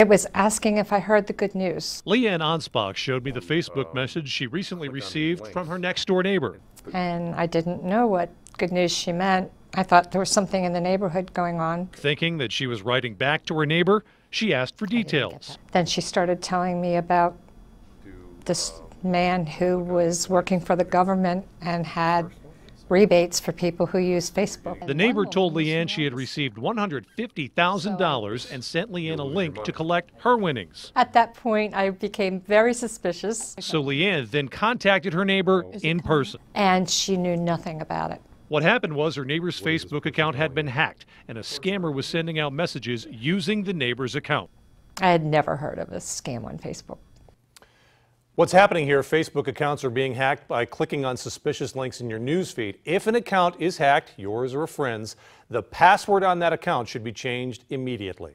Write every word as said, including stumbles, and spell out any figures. It was asking if I heard the good news. Leanne Onsbach showed me the Facebook message she recently received from her next door neighbor. And I didn't know what good news she meant. I thought there was something in the neighborhood going on. Thinking that she was writing back to her neighbor, she asked for details. Then she started telling me about this man who was working for the government and had rebates for people who use Facebook. The neighbor told Leanne she had received one hundred fifty thousand dollars and sent Leanne a link to collect her winnings. At that point, I became very suspicious. So Leanne then contacted her neighbor in person. And she knew nothing about it. What happened was her neighbor's Facebook account had been hacked, and a scammer was sending out messages using the neighbor's account. I had never heard of a scam on Facebook. What's happening here, Facebook accounts are being hacked by clicking on suspicious links in your news feed. If an account is hacked, yours or a friend's, the password on that account should be changed immediately.